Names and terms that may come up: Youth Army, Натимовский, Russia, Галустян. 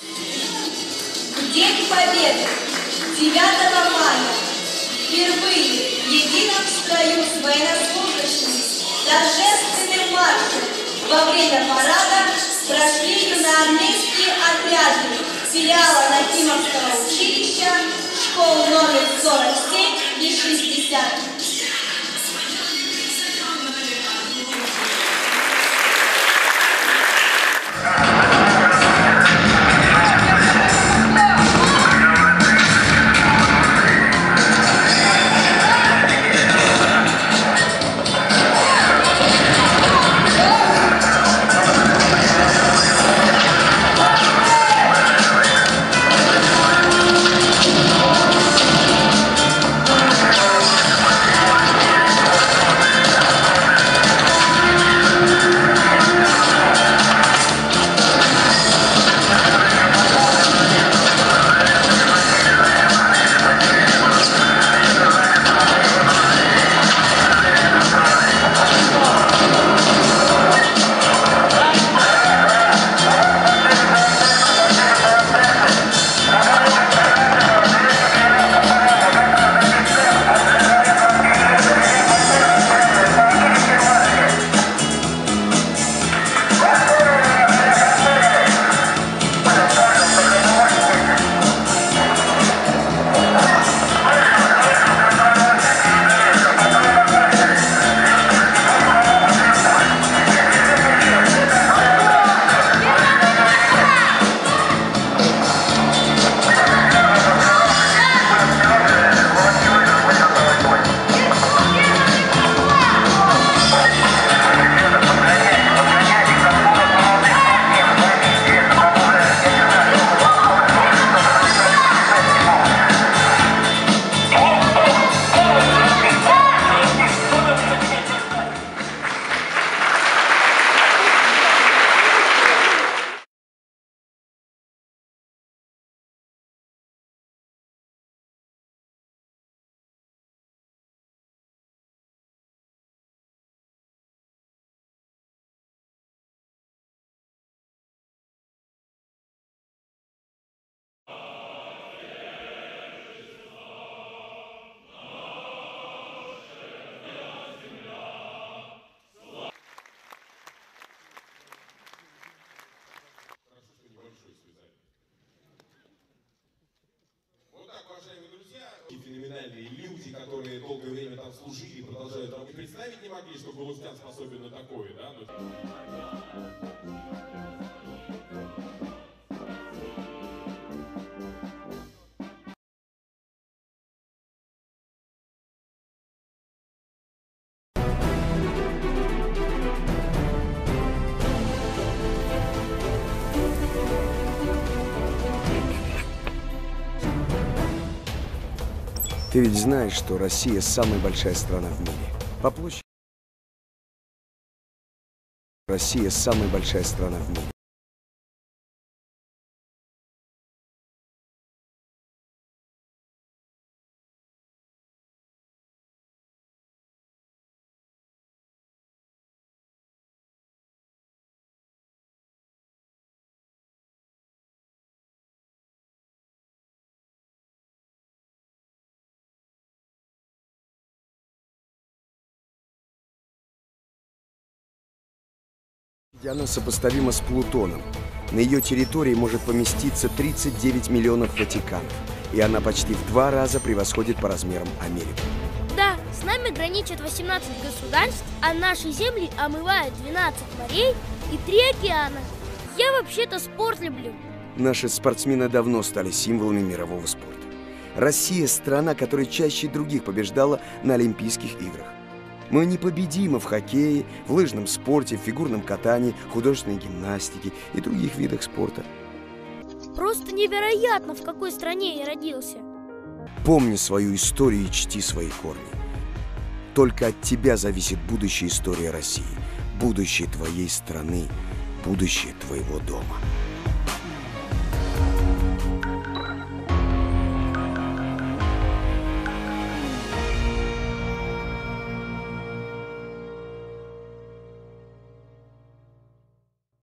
В День Победы 9 мая впервые в едином строю с военнослужащими торжественным маршем во время парада прошли юноармейские отряды филиала Натимовского училища, школ номер 47 и 60. Феноменальные люди, которые долгое время там служили, продолжают там, представить не могли, что Галустян способен на такое, да? Ты ведь знаешь, что Россия самая большая страна в мире. По площади. Россия самая большая страна в мире. Она сопоставима с Плутоном. На ее территории может поместиться 39 миллионов Ватиканов. И она почти в 2 раза превосходит по размерам Америку. Да, с нами граничат 18 государств, а наши земли омывают 12 морей и 3 океана. Я вообще-то спорт люблю. Наши спортсмены давно стали символами мирового спорта. Россия – страна, которая чаще других побеждала на Олимпийских играх. Мы непобедимы в хоккее, в лыжном спорте, в фигурном катании, художественной гимнастике и других видах спорта. Просто невероятно, в какой стране я родился. Помни свою историю и чти свои корни. Только от тебя зависит будущее истории России, будущее твоей страны, будущее твоего дома.